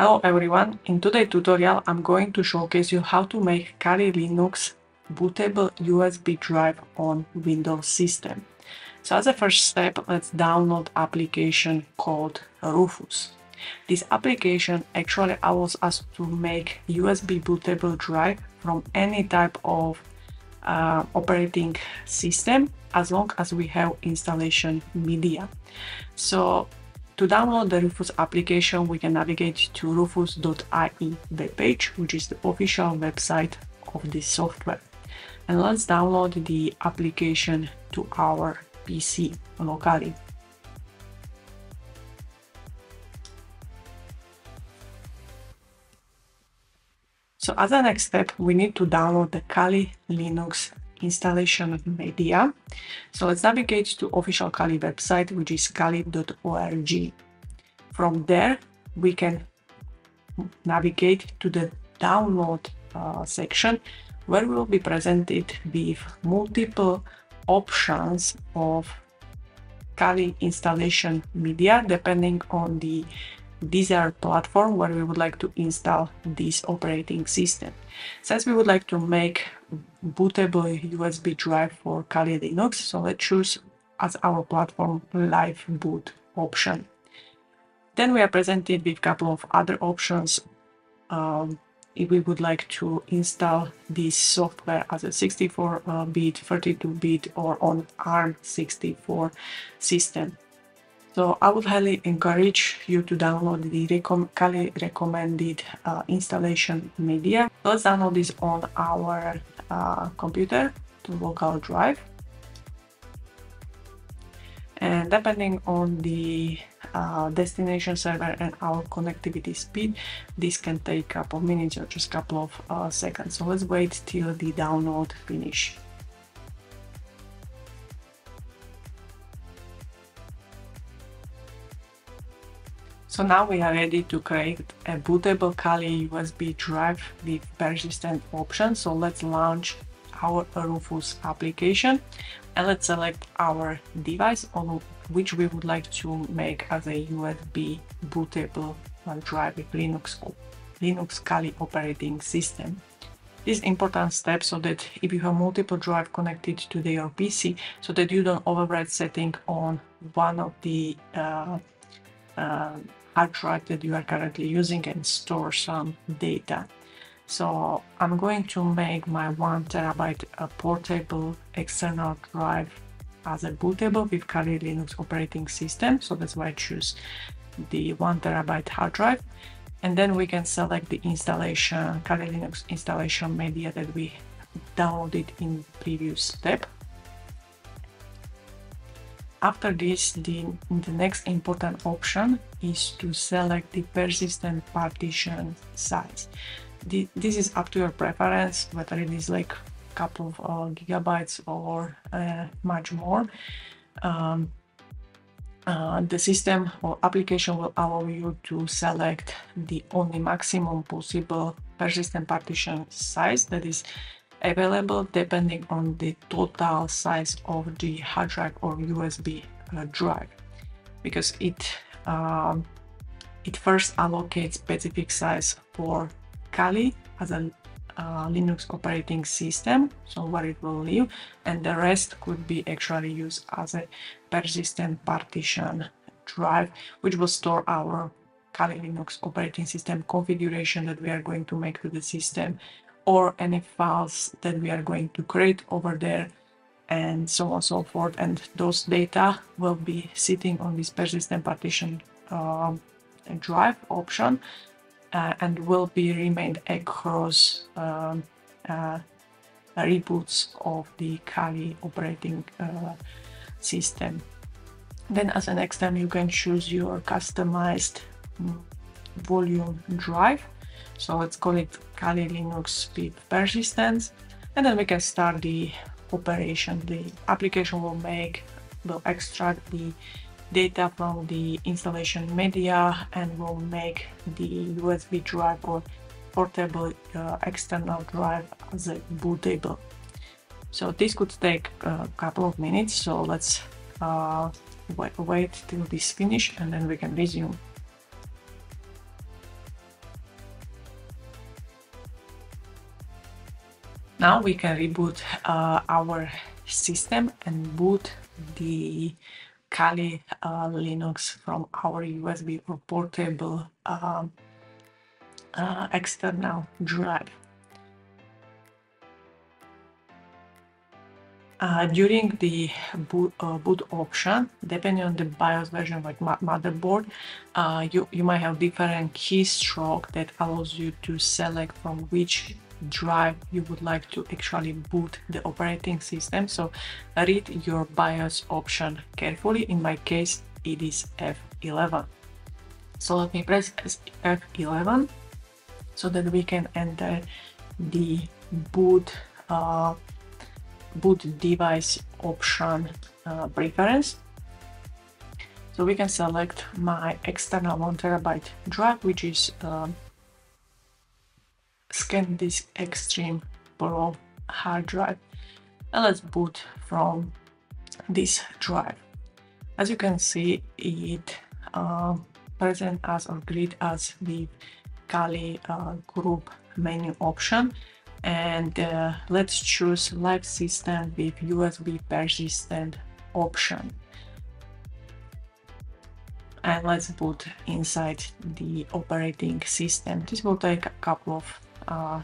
Hello everyone, in today's tutorial I'm going to showcase you how to make Kali Linux bootable USB drive on Windows system. So as a first step, let's download application called Rufus. This application actually allows us to make USB bootable drive from any type of operating system as long as we have installation media. So to download the Rufus application, we can navigate to rufus.ie webpage, which is the official website of this software. And let's download the application to our PC locally. So as a next step, we need to download the Kali Linux installation media. So let's navigate to official Kali website, which is kali.org. From there, we can navigate to the download section, where we will be presented with multiple options of Kali installation media, depending on the desired platform where we would like to install this operating system. Since we would like to make bootable USB drive for Kali Linux, so let's choose as our platform Live Boot option. Then we are presented with a couple of other options. If we would like to install this software as a 64-bit, 32-bit, or on ARM 64 system. So I would highly encourage you to download the Kali recommended installation media. Let's download this on our computer to local drive. And depending on the destination server and our connectivity speed, this can take a couple of minutes or just a couple of seconds. So let's wait till the download finish. So now we are ready to create a bootable Kali USB drive with persistent options. So let's launch our Rufus application and let's select our device on which we would like to make as a USB bootable drive with Linux Kali operating system. This important step so that if you have multiple drive connected to your PC, so that you don't overwrite setting on one of the hard drive that you are currently using and store some data. So I'm going to make my 1 terabyte portable external drive as a bootable with Kali Linux operating system. So that's why I choose the 1 terabyte hard drive. And then we can select the installation, Kali Linux installation media that we downloaded in previous step. After this, the next important option is to select the persistent partition size. This is up to your preference, whether it is like a couple of gigabytes or much more. The system or application will allow you to select the only maximum possible persistent partition size that is available depending on the total size of the hard drive or USB drive, because it first allocates specific size for Kali as a Linux operating system, so where it will live, and the rest could be actually used as a persistent partition drive, which will store our Kali Linux operating system configuration that we are going to make to the system, or any files that we are going to create over there, and so on and so forth. And those data will be sitting on this persistent partition drive option and will be remained across reboots of the Kali operating system. Then as the next step, you can choose your customized volume drive. So let's call it Kali Linux with persistence, and then we can start the operation. The application will extract the data from the installation media and will make the USB drive or portable external drive as a bootable. So this could take a couple of minutes. So let's wait till this finish and then we can resume. Now we can reboot our system and boot the Kali Linux from our USB or portable external drive. During the boot option, depending on the BIOS version like motherboard, you might have different keystroke that allows you to select from which drive you would like to actually boot the operating system. So read your BIOS option carefully. In my case, it is F11. So let me press F11 so that we can enter the boot device option preference. So we can select my external 1 terabyte drive, which is SanDisk Extreme Pro hard drive, and let's boot from this drive. As you can see, it presents us or greets us with Kali group menu option, and let's choose live system with USB persistent option, and let's boot inside the operating system. This will take a couple of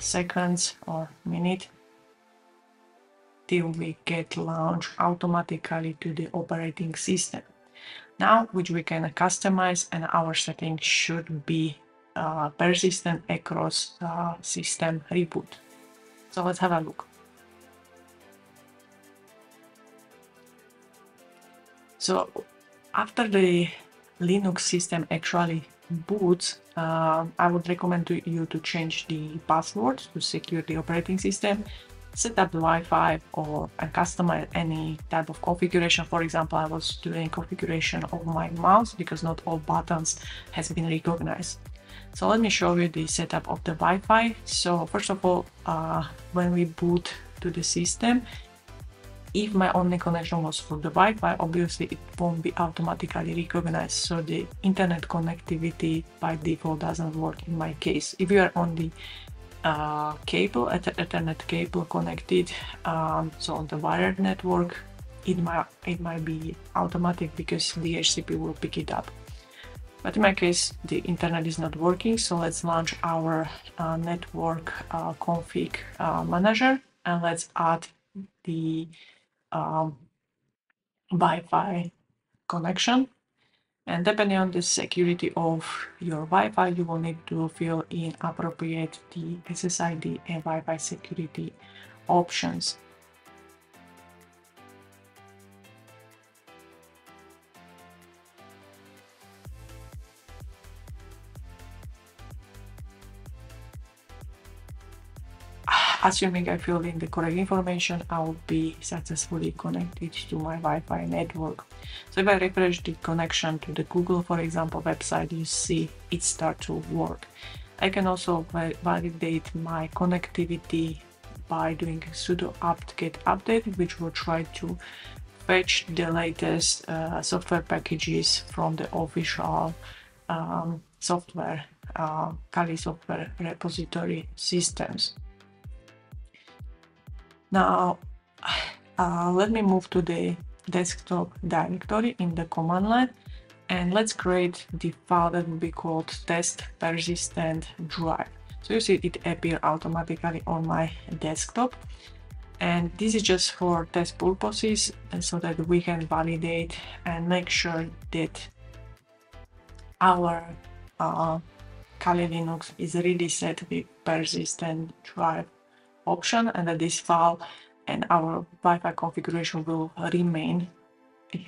seconds or minute till we get launched automatically to the operating system, now which we can customize, and our settings should be persistent across system reboot. So let's have a look. So after the Linux system actually boots, I would recommend to you to change the password to secure the operating system, set up the Wi-Fi, or customize any type of configuration. For example, I was doing configuration of my mouse because not all buttons has been recognized. So let me show you the setup of the Wi-Fi. So first of all, when we boot to the system, if my only connection was for the Wi-Fi, obviously it won't be automatically recognized, so the internet connectivity by default doesn't work in my case. If you are on the cable, Ethernet cable connected, so on the wired network, it might be automatic because the DHCP will pick it up. But in my case, the internet is not working, so let's launch our network config manager, and let's add the Wi-Fi connection. And depending on the security of your Wi-Fi, you will need to fill in appropriate the SSID and Wi-Fi security options. Assuming I fill in the correct information, I will be successfully connected to my Wi-Fi network. So if I refresh the connection to the Google, for example, website, you see it start to work. I can also validate my connectivity by doing sudo apt-get update, which will try to fetch the latest software packages from the official software, Kali software repository systems. Now, let me move to the desktop directory in the command line, and let's create the file that will be called test persistent drive. So you see it appears automatically on my desktop, and this is just for test purposes, and so that we can validate and make sure that our Kali Linux is really set with persistent drive option, and that this file and our Wi-Fi configuration will remain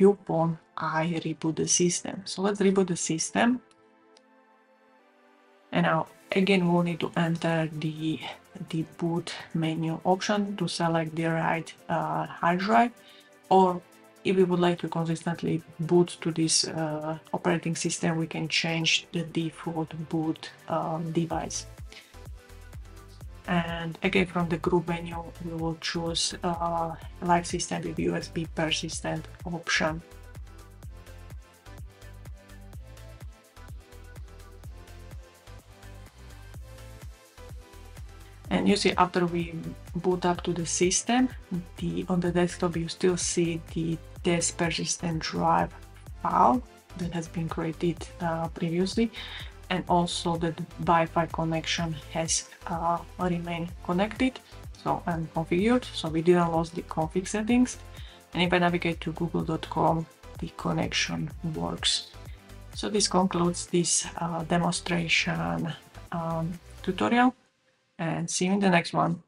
upon I reboot the system. So let's reboot the system, and now again we'll need to enter the boot menu option to select the right hard drive, or if we would like to consistently boot to this operating system, we can change the default boot device. And again, from the group menu, we will choose live system with USB persistent option. And And usually after we boot up to the system, on the desktop you still see the test persistent drive file that has been created previously, and also that the Wi-Fi connection has remained connected and configured, so we didn't lose the config settings. And if I navigate to google.com, the connection works. So this concludes this demonstration tutorial, and see you in the next one.